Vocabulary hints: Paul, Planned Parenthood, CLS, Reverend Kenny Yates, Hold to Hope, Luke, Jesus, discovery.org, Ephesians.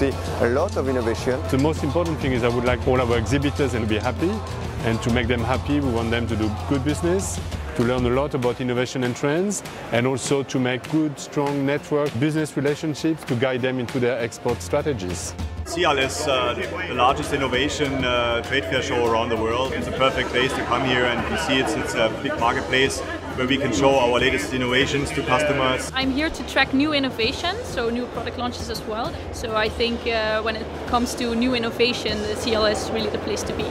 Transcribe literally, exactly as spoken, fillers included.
see a lot of innovation. The most important thing is I would like all our exhibitors to be happy, and to make them happy we want them to do good business, to learn a lot about innovation and trends, and also to make good, strong network business relationships to guide them into their export strategies. C L S, uh, the largest innovation uh, trade fair show around the world. It's a perfect place to come here, and you see it's, it's a big marketplace where we can show our latest innovations to customers. I'm here to track new innovations, so new product launches as well. So I think uh, when it comes to new innovation, the C L S is really the place to be.